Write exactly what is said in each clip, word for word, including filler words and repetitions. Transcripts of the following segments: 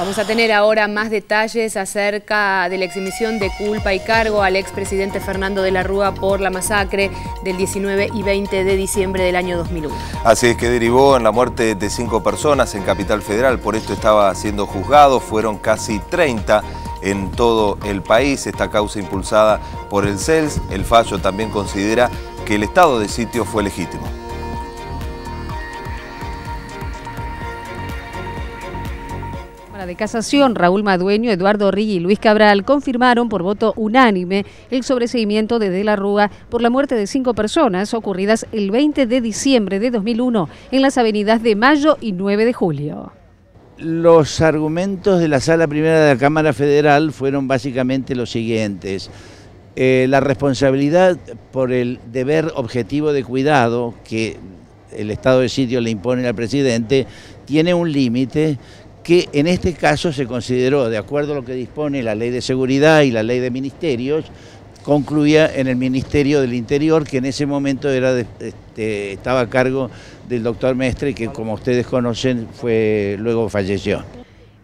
Vamos a tener ahora más detalles acerca de la exhibición de culpa y cargo al expresidente Fernando de la Rúa por la masacre del diecinueve y veinte de diciembre del año dos mil uno. Así es, que derivó en la muerte de cinco personas en Capital Federal. Por esto estaba siendo juzgado, fueron casi treinta en todo el país. Esta causa impulsada por el C E L S, el fallo también considera que el estado de sitio fue legítimo. De Casación, Raúl Madueño, Eduardo Riggi y Luis Cabral confirmaron por voto unánime el sobreseimiento de De la Rúa por la muerte de cinco personas ocurridas el veinte de diciembre de dos mil uno en las avenidas de Mayo y nueve de julio. Los argumentos de la Sala Primera de la Cámara Federal fueron básicamente los siguientes. Eh, la responsabilidad por el deber objetivo de cuidado que el estado de sitio le impone al presidente tiene un límite que en este caso se consideró, de acuerdo a lo que dispone la Ley de Seguridad y la Ley de Ministerios, concluía en el Ministerio del Interior, que en ese momento era de, este, estaba a cargo del doctor Mestre, que como ustedes conocen, fue, luego falleció.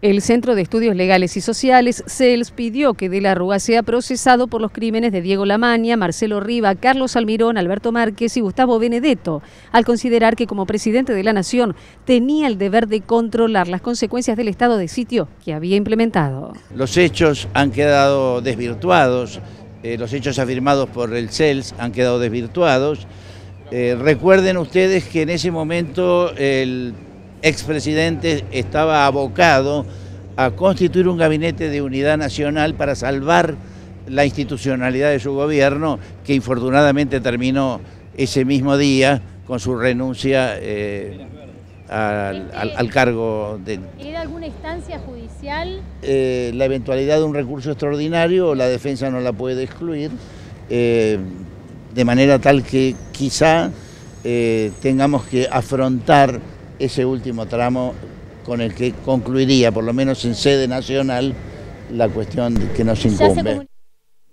El Centro de Estudios Legales y Sociales, C E L S, pidió que De la Rúa sea procesado por los crímenes de Diego Lamaña, Marcelo Riva, Carlos Almirón, Alberto Márquez y Gustavo Benedetto, al considerar que como presidente de la Nación tenía el deber de controlar las consecuencias del estado de sitio que había implementado. Los hechos han quedado desvirtuados, eh, los hechos afirmados por el C E L S han quedado desvirtuados. Eh, recuerden ustedes que en ese momento el expresidente estaba abocado a constituir un gabinete de unidad nacional para salvar la institucionalidad de su gobierno, que infortunadamente terminó ese mismo día con su renuncia eh, al, al, al cargo. De, ¿Era alguna instancia judicial? Eh, la eventualidad de un recurso extraordinario, la defensa no la puede excluir, eh, de manera tal que quizá eh, tengamos que afrontar ese último tramo con el que concluiría, por lo menos en sede nacional, la cuestión que nos incumbe.